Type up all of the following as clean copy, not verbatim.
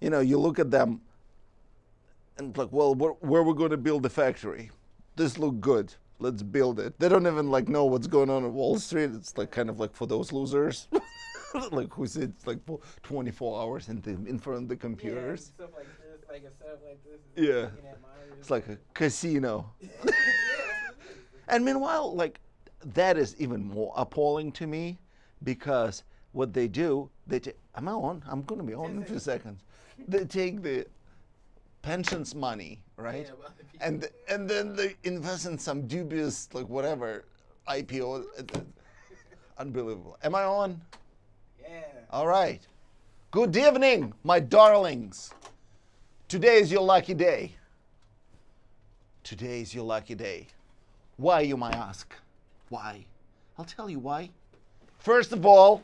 you know, you look at them and like, well, where we're going to build the factory? This look good. Let's build it. They don't even like know what's going on at Wall Street. It's like kind of like for those losers, like who sits like for 24 hours in front of the computers. Yeah, stuff like this, like a setup like this. Yeah, it's like a casino. And meanwhile, like that is even more appalling to me because what they do, am I on? I'm gonna be on in a few seconds. They take the pensions money, right? Yeah, and then they invest in some dubious, like whatever, IPO. Unbelievable. Am I on? Yeah. All right. Good evening, my darlings. Today is your lucky day. Today is your lucky day. Why, you might ask? Why? I'll tell you why. First of all,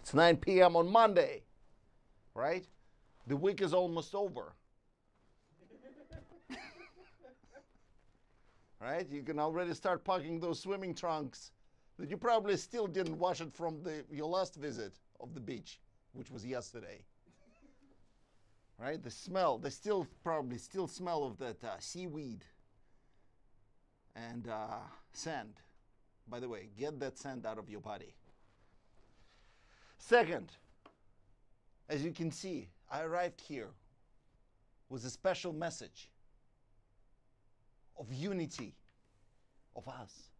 it's 9 p.m. on Monday, right? The week is almost over. Right? You can already start packing those swimming trunks that you probably still didn't wash it from your last visit of the beach, which was yesterday. Right? The smell, they still probably still smell of that seaweed and sand. By the way, get that sand out of your body. Second, as you can see, I arrived here with a special message of unity of us.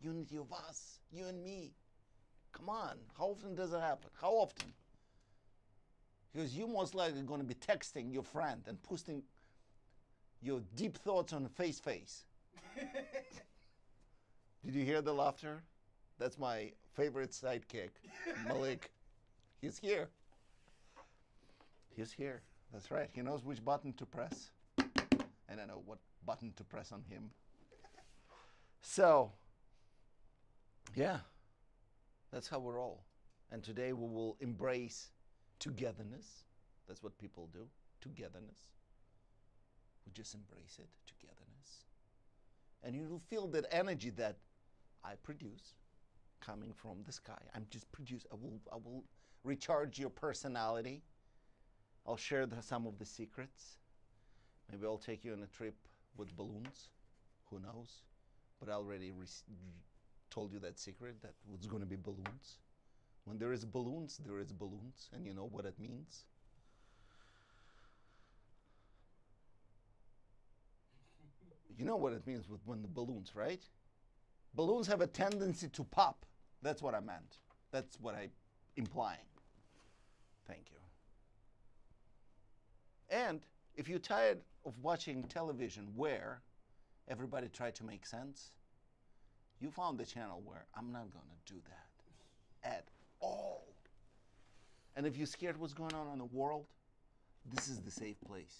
Unity of us, you and me. Come on, how often does it happen? How often? Because you're most likely going to be texting your friend and posting your deep thoughts on face. Did you hear the laughter? That's my favorite sidekick, Malik. He's here. He's here. That's right. He knows which button to press. And I know what button to press on him. So, yeah, that's how we're all. And today we will embrace togetherness. That's what people do, togetherness. We just embrace it, togetherness. And you will feel that energy that I produce coming from the sky. I'm just produce. I will recharge your personality. I'll share some of the secrets. Maybe I'll take you on a trip with balloons. Who knows? But I already told you that secret, that it's going to be balloons. When there is balloons, and you know what it means. You know what it means with when the balloons, right? Balloons have a tendency to pop. That's what I meant. That's what I'm implying. Thank you. And if you're tired of watching television where everybody tried to make sense, you found the channel where I'm not going to do that at all. And if you're scared what's going on in the world, this is the safe place.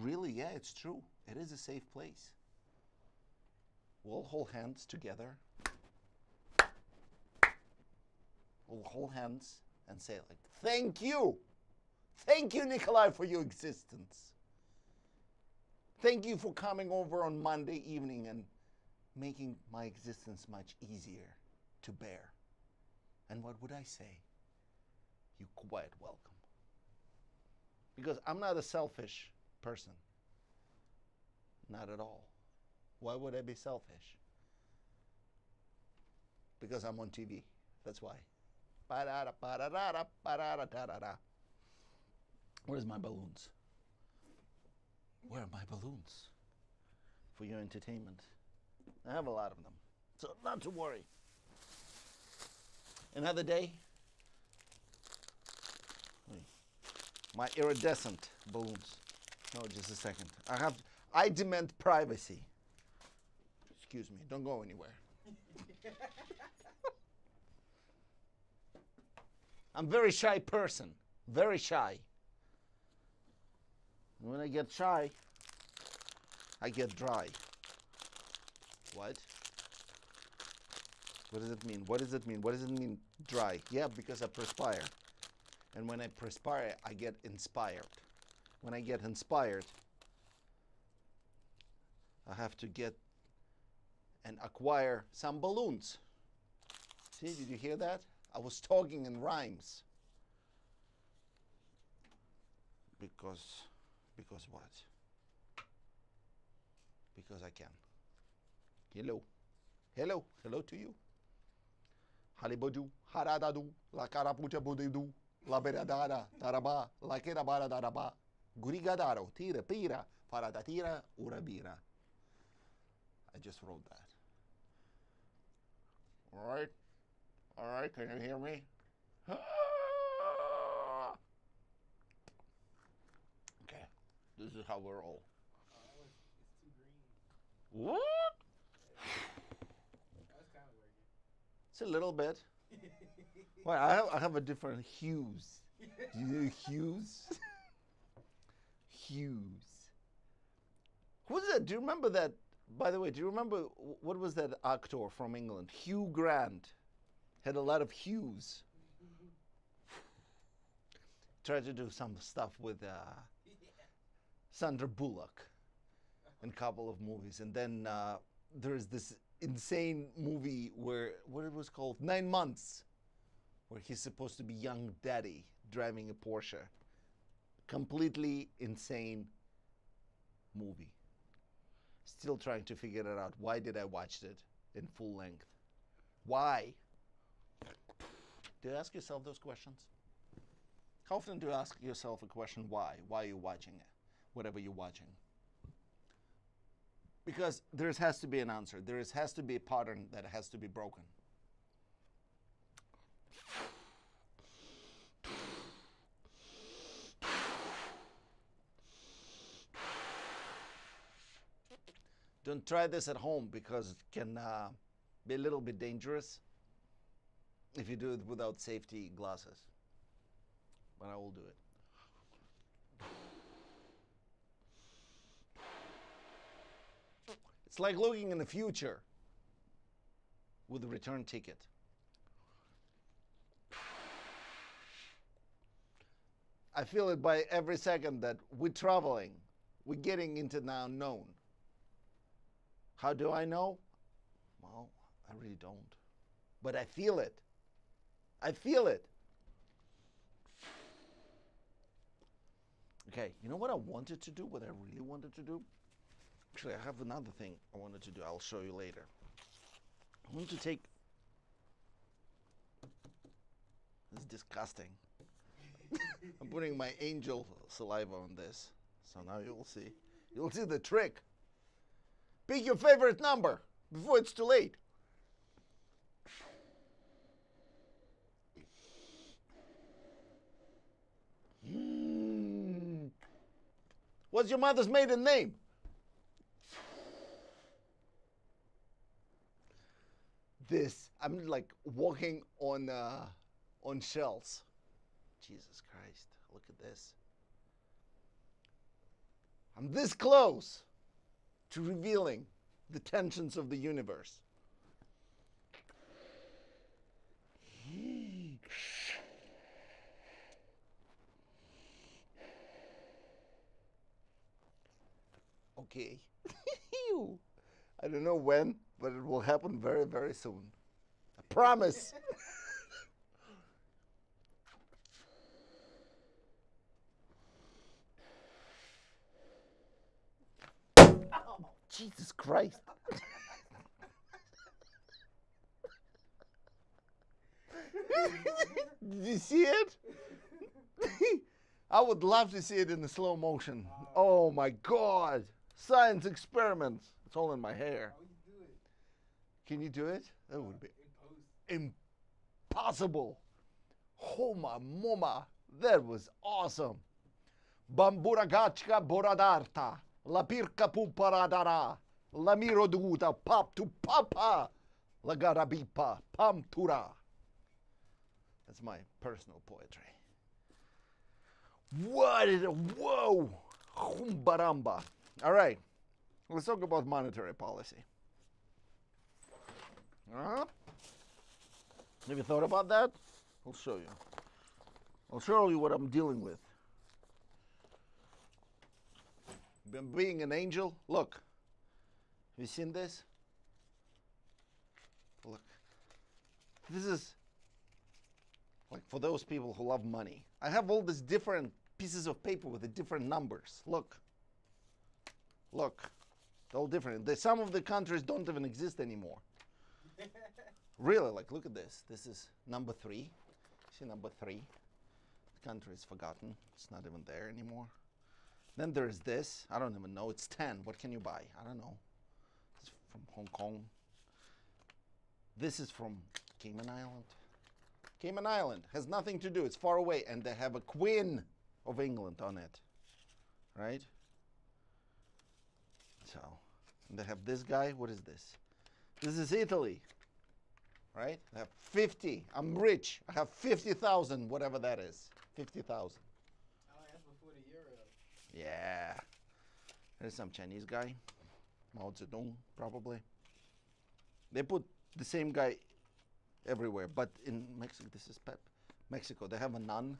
Really, yeah, it's true. It is a safe place. We'll hold hands together. We'll hold hands and say like, thank you. Thank you, Nikolai, for your existence. Thank you for coming over on Monday evening and making my existence much easier to bear. And what would I say? You're quite welcome. Because I'm not a selfish person. Not at all. Why would I be selfish? Because I'm on TV. That's why. Where's my balloons? Where are my balloons? For your entertainment. I have a lot of them. So not to worry. Another day. My iridescent balloons. No, just a second. I demand privacy. Excuse me, don't go anywhere. I'm a very shy person, very shy. When I get shy, I get dry. What? What does it mean? What does it mean? What does it mean dry? Yeah, because I perspire. And when I perspire, I get inspired. When I get inspired, I have to get and acquire some balloons. See, did you hear that? I was talking in rhymes. Because what? Because I can. Hello. Hello. Hello to you. Halibodu, haradadu, la carapucha budidu, la beradada, daraba, la kerabara daraba, gurigadaro, tira, pira, faradatira, urabira. I just wrote that. Alright. Alright, can you hear me? Okay. This is how we're all. It's too green. What? It's a little bit. Well, I have a different hues. Do you know hues? Hues. Who was that? Do you remember that? By the way, do you remember what was that actor from England? Hugh Grant had a lot of hues. Tried to do some stuff with Sandra Bullock in a couple of movies, and then there's this insane movie where, what it was called, 9 Months, where he's supposed to be young daddy driving a Porsche. Completely insane movie. Still trying to figure it out. Why did I watch it in full length? Why? Do you ask yourself those questions? How often do you ask yourself a question, why? Why are you watching it? Whatever you're watching. Because there has to be an answer. There has to be a pattern that has to be broken. Don't try this at home because it can be a little bit dangerous if you do it without safety glasses. But I will do it. It's like looking in the future with a return ticket. I feel it by every second that we're traveling. We're getting into the unknown. How do I know? Well, I really don't. But I feel it. I feel it. Okay, you know what I wanted to do? What I really wanted to do? Actually, I have another thing I wanted to do. I'll show you later. I want to take... This is disgusting. I'm putting my angel saliva on this. So now you'll see. You'll see the trick. Pick your favorite number before it's too late. What's your mother's maiden name? This, I'm like walking on shells. Jesus Christ, look at this. I'm this close to revealing the tensions of the universe. Okay. I don't know when, but it will happen very, very soon. I promise. Oh, Jesus Christ. Did you see it? I would love to see it in the slow motion. Oh my God. Science experiments. It's all in my hair. How you do it? Can you do it? That would be impossible. Oh my mama. That was awesome. Bamburagachka boradarta. La pirka puparadara. La miroduta pap tu papa. La garabipa pamtura. That's my personal poetry. What is it? Whoa. Humbaramba. All right, let's talk about monetary policy. Have you thought about that? I'll show you. I'll show you what I'm dealing with. Being an angel, look. Have you seen this? Look. This is like for those people who love money. I have all these different pieces of paper with the different numbers. Look. Look. They're all different. Some of the countries don't even exist anymore. Really, like, look at this. This is number 3. See, number 3. The country is forgotten. It's not even there anymore. Then there's this. I don't even know. It's 10. What can you buy? I don't know. It's from Hong Kong. This is from Cayman Island. Cayman Island has nothing to do. It's far away. And they have a Queen of England on it. Right? So, and they have this guy. What is this? This is Italy. Right? I have 50. I'm rich. I have 50,000, whatever that is. 50,000. Oh, that's before the euro. Yeah. There's some Chinese guy. Mao Zedong, probably. They put the same guy everywhere. But in Mexico, this is Mexico. They have a nun.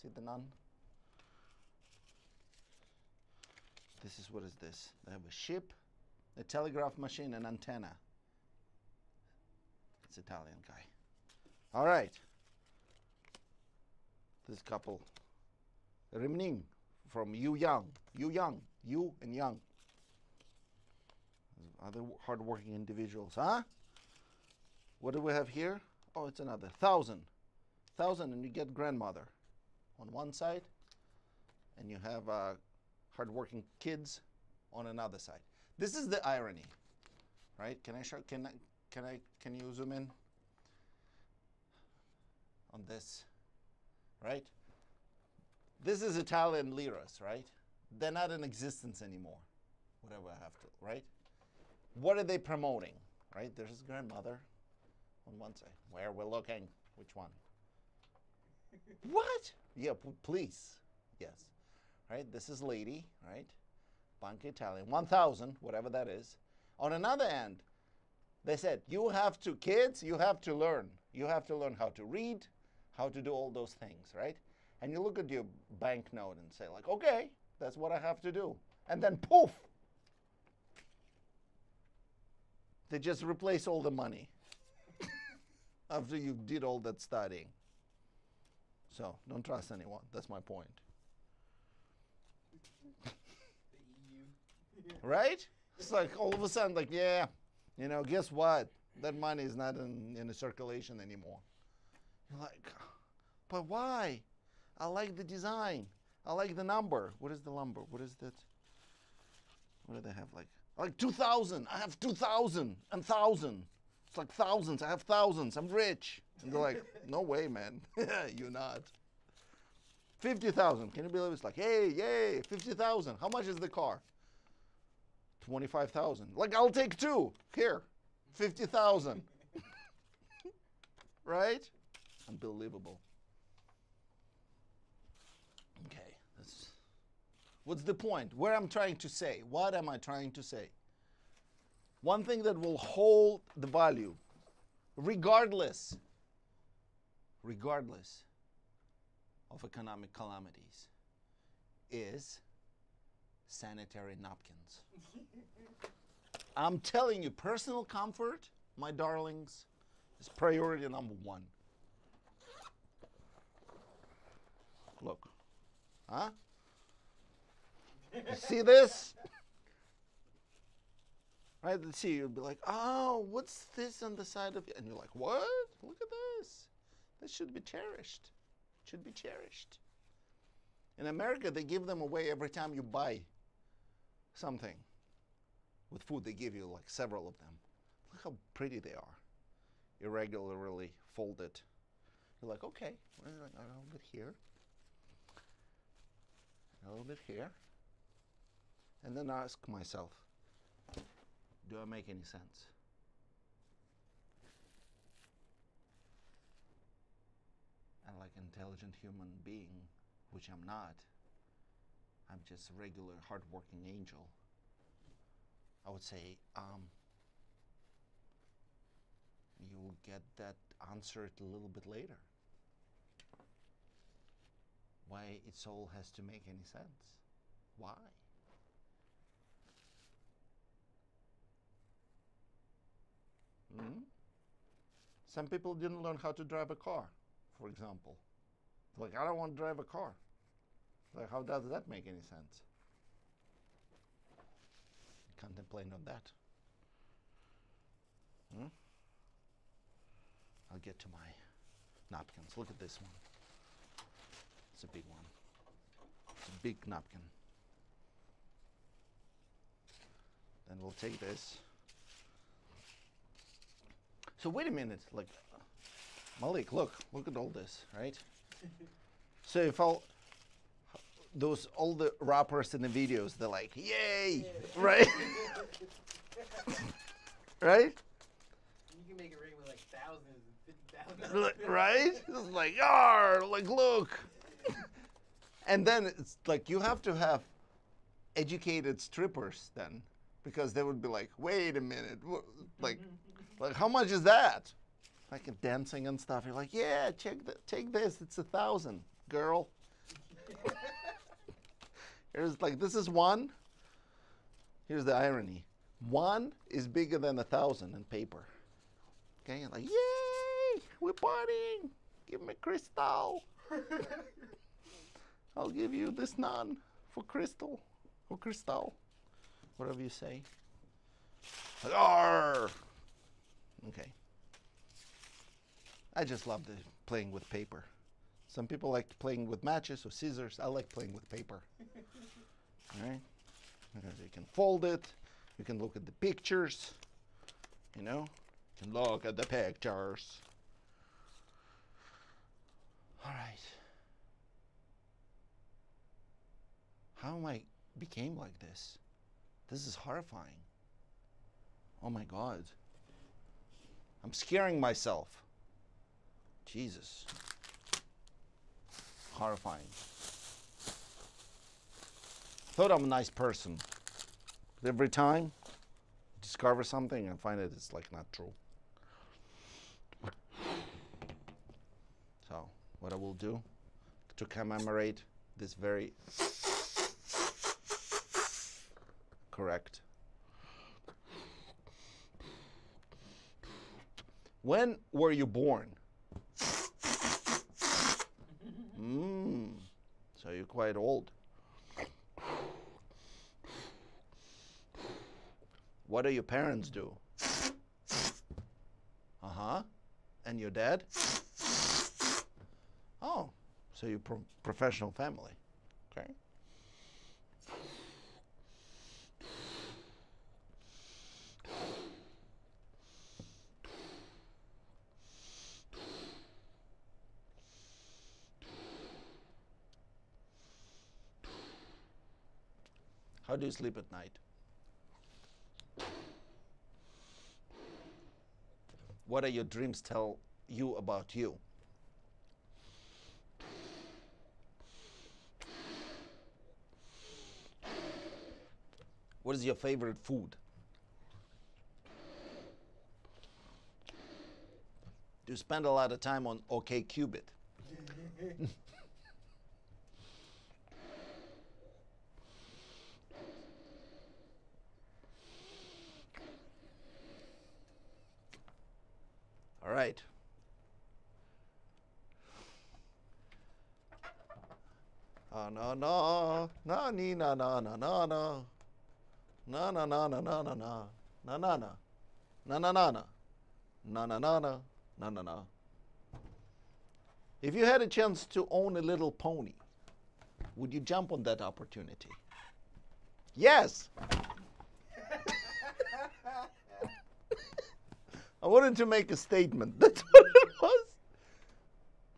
See the nun? This is, what is this? They have a ship, a telegraph machine, an antenna. It's Italian guy. All right. This couple. Rimning from Yu Yang. Yu Yang. Yu and Yang. Other hardworking individuals, huh? What do we have here? Oh, it's another. 1,000. 1,000 and you get grandmother on one side. And you have hardworking kids on another side. This is the irony. Right? Can I show? Can you zoom in on this, right? This is Italian liras, right? They're not in existence anymore, whatever I have to, right? What are they promoting, right? There's his grandmother on one side. Where we're looking, which one? What? Yeah, please, yes. Right, this is lady, right? Banca Italian, 1,000, whatever that is. On another end, they said, you have to, kids, you have to learn. You have to learn how to read, how to do all those things, right? And you look at your banknote and say, like, okay, that's what I have to do. And then poof! They just replace all the money after you did all that studying. So don't trust anyone. That's my point. Right? It's like all of a sudden, like, yeah. You know, guess what? That money is not in circulation anymore. You're like, but why? I like the design. I like the number. What is the number? What is that? What do they have? Like 2,000. I have 2,000 and 1,000. It's like thousands. I have thousands. I'm rich. And they're like, no way, man. You're not. 50,000. Can you believe it? It's like, hey, yay, 50,000. How much is the car? 25,000. Like, I'll take 2. Here, 50,000. Right? Unbelievable. Okay. What's the point? What I'm trying to say? What am I trying to say? One thing that will hold the value, regardless of economic calamities, is sanitary napkins. I'm telling you, personal comfort, my darlings, is priority number 1. Look. Huh? You see this? Right? Let's see. You'll be like, oh, what's this on the side of you? And you're like, what? Look at this. This should be cherished. It should be cherished. In America, they give them away every time you buy something with food. They give you like several of them. Look how pretty they are, irregularly folded. You're like, okay, a little bit here, a little bit here, and then I ask myself, do I make any sense? And like an intelligent human being, which I'm not, I'm just a regular hardworking angel, I would say, you'll get that answered a little bit later. Why it all has to make any sense? Why? Mm-hmm. Some people didn't learn how to drive a car, for example. Like, I don't want to drive a car. Like, how does that make any sense? Contemplate on that. Hmm? I'll get to my napkins. Look at this one. It's a big one. It's a big napkin. Then we'll take this. So wait a minute, like, Malik, look at all this, right? So if all the rappers in the videos, they're like, yay, yeah. Right? Right? You can make it ring with like thousands and 50,000. Right? It's like, yar, like, look. And then it's like, you have to have educated strippers then, because they would be like, wait a minute, like how much is that? Like dancing and stuff. You're like, yeah, take this. It's 1,000, girl. Here's like, this is one. Here's the irony. One is bigger than 1,000 in paper. Okay, you're like, yay, we're partying. Give me crystal. I'll give you this nun for crystal, or crystal. Whatever you say. Arr! Okay. I just love the playing with paper. Some people like playing with matches or scissors. I like playing with paper. All right? Because you can fold it. You can look at the pictures. You know? You can look at the pictures. All right. How am I became like this? This is horrifying. Oh my God. I'm scaring myself. Jesus. Horrifying. Thought I'm a nice person. But every time I discover something and find that it's like not true. So what I will do to commemorate this very correct. When were you born? So you're quite old. What do your parents do? Uh-huh. And your dad? Oh, so you're professional family. Okay. How do you sleep at night? What are your dreams tell you about you? What is your favorite food? Do you spend a lot of time on OKCupid? All right. Na na na ni na na na na na na na na na na na na na na na na na na na na na na na na. If you had a chance to own a little pony, would you jump on that opportunity? Yes. I wanted to make a statement. That's what it was.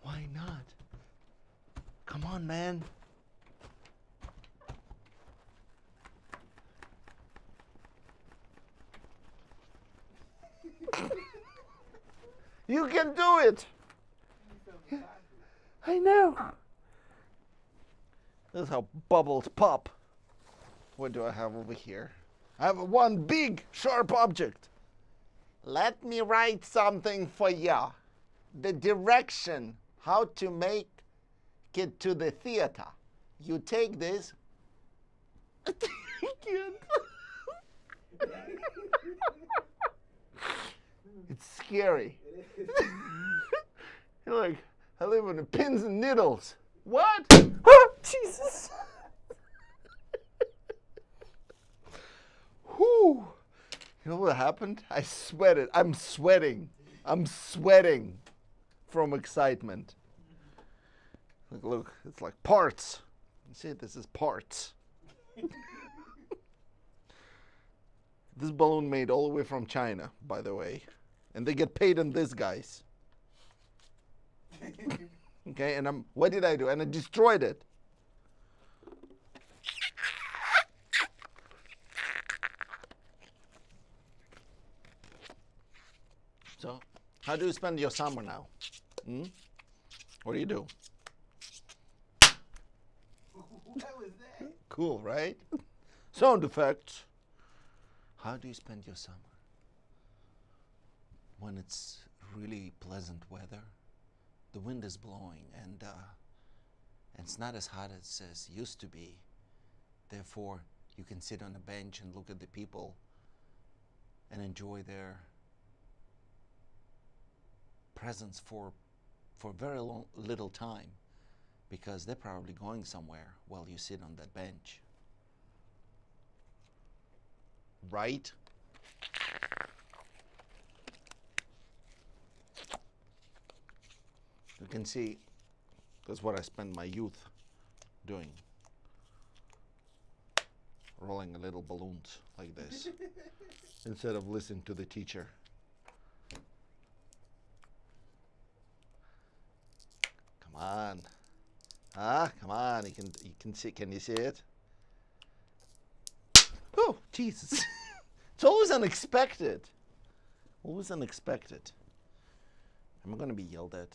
Why not? Come on, man. You can do it. I know. This is how bubbles pop. What do I have over here? I have one big, sharp object. Let me write something for ya. The direction, how to make it to the theater. You take this. It's scary. You're like, I live in the pins and needles. What? Jesus. Whew. You know what happened? I sweated. I'm sweating. I'm sweating from excitement. Look, look, it's like parts. You see, this is parts. This balloon made all the way from China, by the way. And they get paid in this, guys. Okay, and what did I do? And I destroyed it. So, how do you spend your summer now? Hmm? What do you do? What was that? Cool, right? Sound effects. How do you spend your summer? When it's really pleasant weather, the wind is blowing, and it's not as hot as it used to be. Therefore, you can sit on a bench and look at the people and enjoy their presence for very long, little time, because they're probably going somewhere while you sit on that bench. Right? You can see that's what I spent my youth doing. Rolling a little balloons like this instead of listening to the teacher. Come on. Ah, come on. You can see, can you see it? Oh, Jesus. It's always unexpected. Always unexpected. Am I going to be yelled at?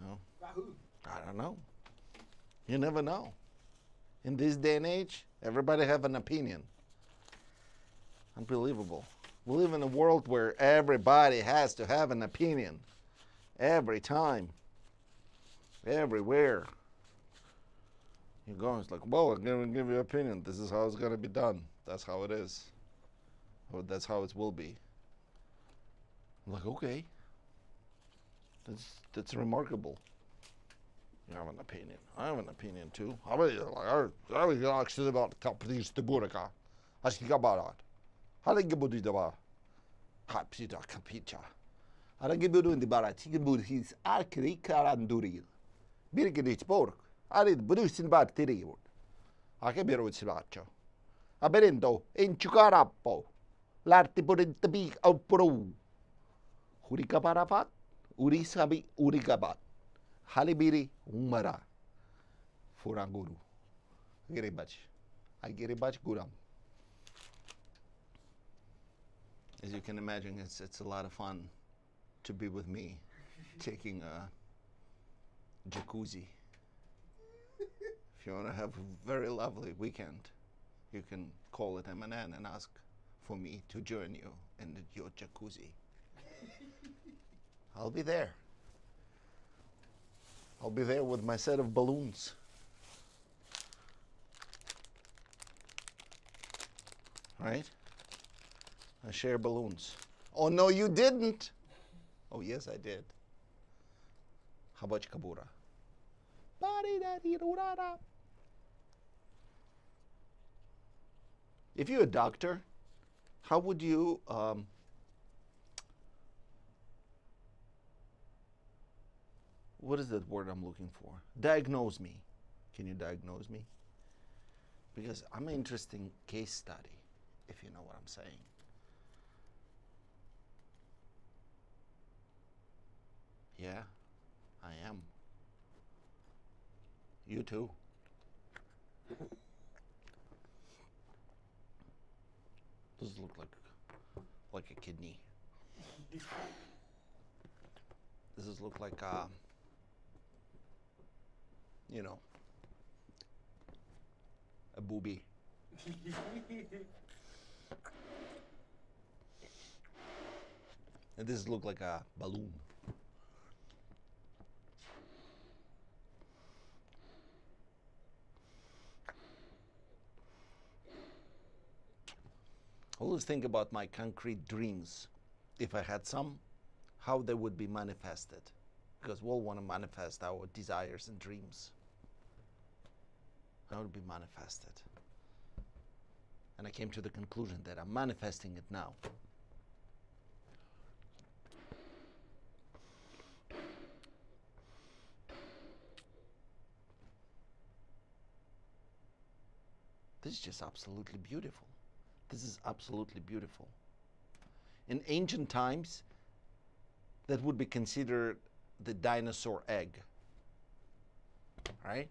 No. I don't know. You never know. In this day and age, everybody have an opinion. Unbelievable. We live in a world where everybody has to have an opinion. Every time. Everywhere. You go, it's like, well, I'm going to give you an opinion. This is how it's going to be done. That's how it is. Or that's how it will be. I'm like, okay. That's remarkable. You have an opinion. I have an opinion too. I was actually about kapitalism to burka. I speak about it. How do you do it? Kapita, kapita. How do you do it? You can do his archery caranduril. Birgit Borg. I did produce in bad terrible. I can be road silaccio. A berendo, in chucarappo. L'arti put it to be out pro. Hurika parapat. Urisabi Urigabat Halibiri Umara Furanguru Giribach Agiribach Guram. As you can imagine, it's a lot of fun to be with me taking a jacuzzi. If you want to have a very lovely weekend, you can call it MNN and ask for me to join you in your jacuzzi. I'll be there. I'll be there with my set of balloons. Right? I share balloons. Oh, no, you didn't. Oh, yes, I did. Habachkabura. If you're a doctor, how would you... what is that word I'm looking for? Diagnose me. Can you diagnose me? Because I'm an interesting case study, if you know what I'm saying. Yeah, I am. You too. Does look like a kidney? This is look like you know, a booby. And this look like a balloon. Always think about my concrete dreams. If I had some, how they would be manifested. Because we'll want to manifest our desires and dreams. now it'll be manifested. And I came to the conclusion that I'm manifesting it now. This is just absolutely beautiful. This is absolutely beautiful. In ancient times, that would be considered the dinosaur egg, right?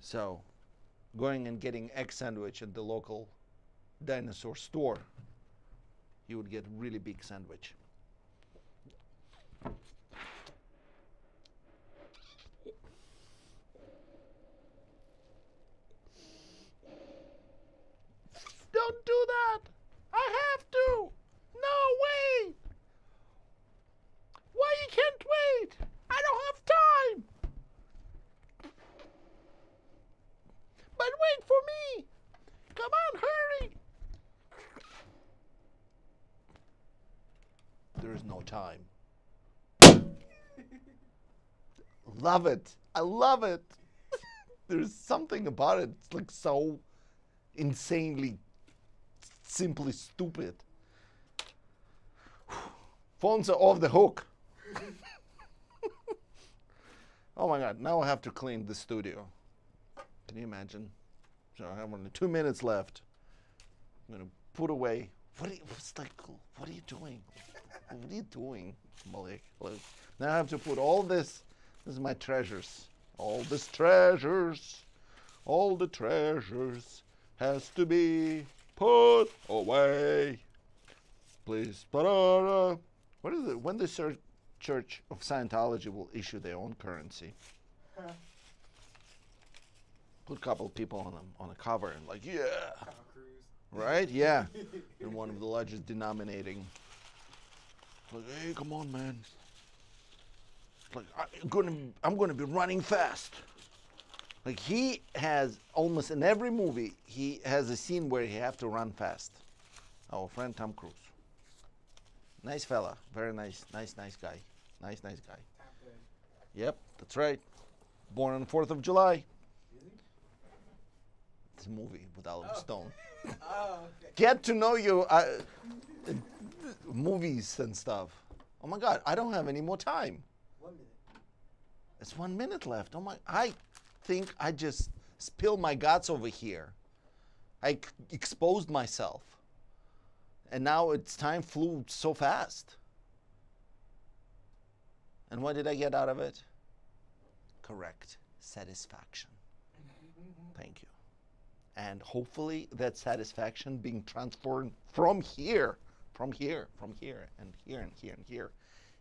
So, going and getting egg sandwich at the local dinosaur store, you would get really big sandwich. Don't do that! I have to! No, wait! Why you can't wait? I don't have time! But wait for me! Come on, hurry! There is no time. Love it! I love it! There's something about it, it's like so insanely simply stupid. Phones are off the hook. Oh my God, now I have to clean the studio. Can you imagine? So I have only 2 minutes left. I'm gonna put away. What are you doing? What are you doing, Malik? Now I have to put all this. This is my treasures. All these treasures. All the treasures has to be put away, please. What is it? When the Church of Scientology will issue their own currency? Huh. Put a couple people on a cover and like, yeah, Tom Cruise. Right? Yeah, and one of the largest denominating. Like, hey, come on, man. Like, I'm gonna be running fast. Like he has almost in every movie, he has a scene where he have to run fast. Our friend Tom Cruise, nice fella, very nice guy. Yep, that's right. Born on the 4th of July. It's a movie with Oliver Stone. Oh, okay. Get to know your movies and stuff. Oh my God, I don't have any more time. 1 minute. It's 1 minute left. Oh my, I think I just spilled my guts over here. I exposed myself. And now it's time flew so fast. And what did I get out of it? Correct. Satisfaction. Thank you. And hopefully that satisfaction being transformed from here, and here, and here, and here,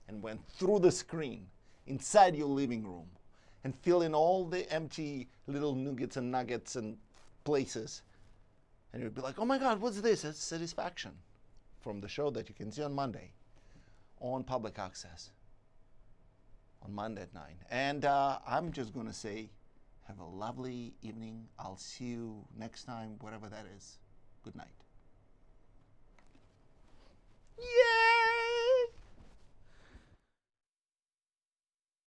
and went through the screen, inside your living room, and fill in all the empty little nuggets and places. And you'd be like, oh my God, what's this? That's Satisfaction from the show that you can see on Monday on public access on Monday at 9. And I'm just going to say, have a lovely evening. I'll see you next time, whatever that is. Good night. Yeah!